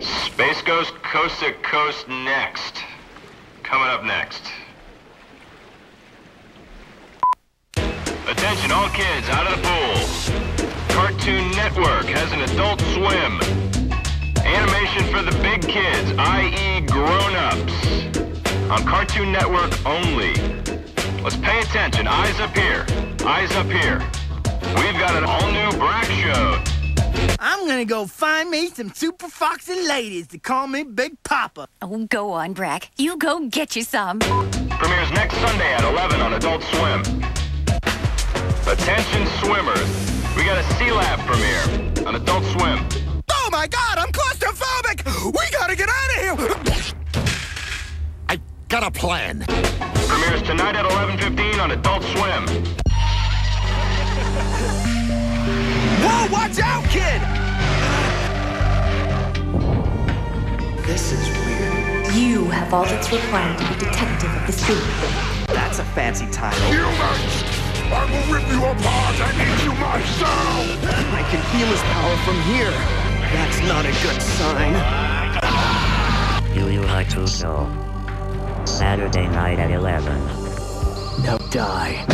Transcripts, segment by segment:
Space Ghost Coast to Coast next. Coming up next. Attention all kids out of the pool. Cartoon Network has an Adult Swim. Animation for the big kids, i.e. grown-ups. On Cartoon Network only. Let's pay attention. Eyes up here. Eyes up here. We've got an all-new Brak Show. I'm gonna go find me some super foxy ladies to call me Big Papa. Oh, go on, Brak. You go get you some. Premieres next Sunday at 11 on Adult Swim. Attention swimmers, we got a Sealab premiere on Adult Swim. Oh my God, I'm claustrophobic! We gotta get out of here! I got a plan. Premieres tonight at 11:15 on Adult Swim. Whoa, watch out, kid! This is weird. You have all that's required to be detective of the street. That's a fancy title. Humans! I will rip you apart and eat you myself! I can feel his power from here. That's not a good sign. Yu Yu Hakusho. Saturday night at 11. Now die.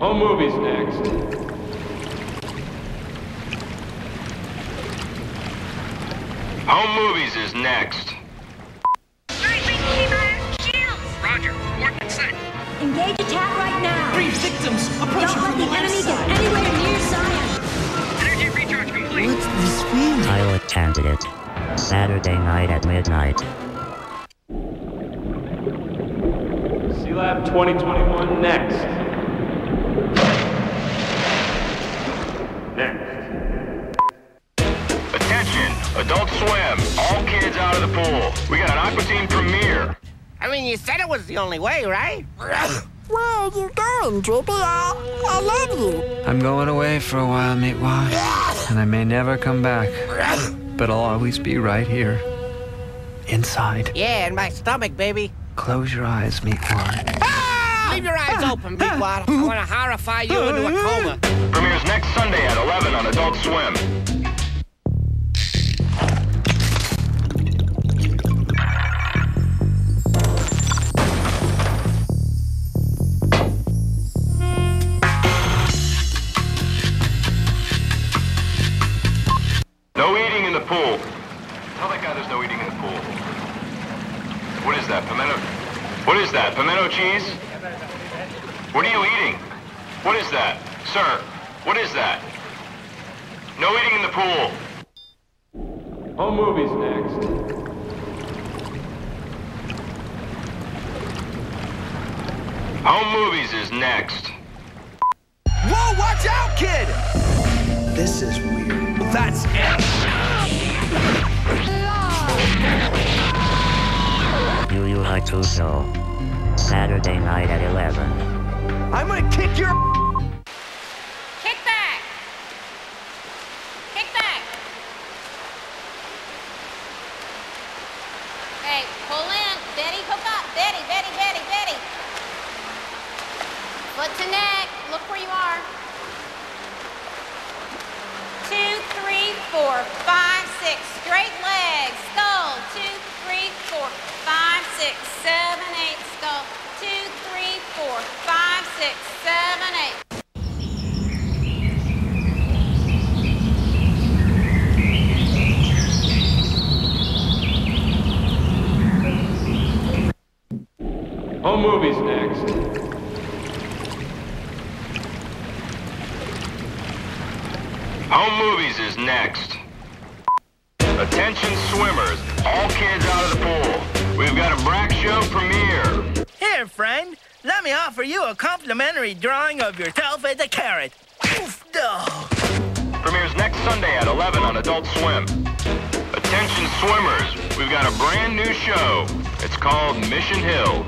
Home Movies next. Home Movies is next. Night wing keeper, shields. Roger, warp and set. Engage attack right now. Three victims, approach from the left side. Don't let the enemy get anywhere near Zion. Energy recharge complete. What's this mean? Pilot Candidate, Saturday night at midnight. Sealab 2021 next. Attention, Adult Swim, all kids out of the pool. We got an Aqua Teen premiere. I mean, you said it was the only way, right? Where are you going, Droopy? I love you. I'm going away for a while, Meatwad, and I may never come back. But I'll always be right here, inside. Yeah, in my stomach, baby. Close your eyes, Meatwad. Leave your eyes open, Meatwad. I want to horrify you into a coma. Premieres next Sunday at 11 on Adult Swim. No eating in the pool. Tell that guy there's no eating in the pool. What is that, pimento? What is that, pimento cheese? What are you eating? What is that? Sir, what is that? No eating in the pool. Home Movies next. Home Movies is next. Whoa, watch out, kid! This is weird. That's it! Yu Yu Hakusho, Saturday night at 11. I'm gonna kick your... Kick back! Kick back! Hey, pull in. Betty, hook up. Betty, Betty, Betty, Betty. Foot to neck. Look where you are. 2, 3, 4, 5, 6. Straight legs. Skull. 2, 3, 4, 5, 6, 7, 8. Skull. 2, 3, 4, 5, 6, 7, 8. Home Movies next. Home Movies is next. Attention swimmers. All kids out of the pool. We've got a Brak Show premiere. Here, friend. Let me offer you a complimentary drawing of yourself as a carrot. Oof, oh. Premieres next Sunday at 11 on Adult Swim. Attention swimmers, we've got a brand new show. It's called Mission Hill.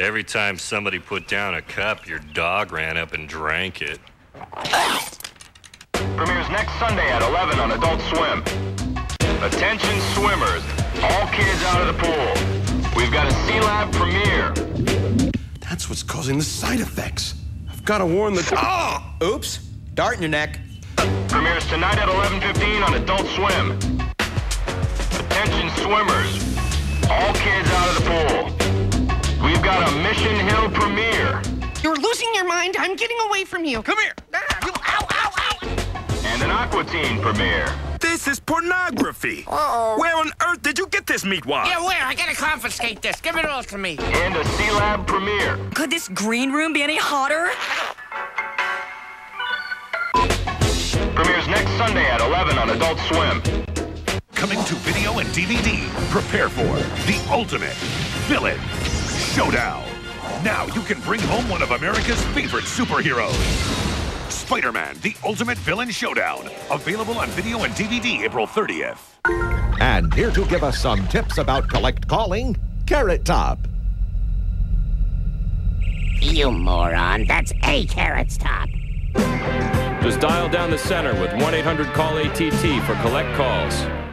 Every time somebody put down a cup, your dog ran up and drank it. Premieres next Sunday at 11 on Adult Swim. Attention swimmers, all kids out of the pool. We've got a Sealab premiere. That's what's causing the side effects. I've got to warn the... Oh! Oops. Dart in your neck. Premieres tonight at 11:15 on Adult Swim. Attention swimmers, all kids out of the pool. We've got a Mission Hill premiere. You're losing your mind. I'm getting away from you. Come here. Ah, you, ow, ow, ow. And an Aqua Teen premiere. This is pornography. Uh-oh. Where on earth did you get this, Meatwad? Yeah, where? I gotta confiscate this. Give it all to me. And a Sealab premiere. Could this green room be any hotter? Premieres next Sunday at 11 on Adult Swim. Coming to video and DVD. Prepare for the ultimate villain showdown. Now you can bring home one of America's favorite superheroes. Spider-Man, The Ultimate Villain Showdown. Available on video and DVD April 30th. And here to give us some tips about collect calling, Carrot Top. You moron, that's a Carrot Top. Just dial down the center with 1-800-CALL-ATT for collect calls.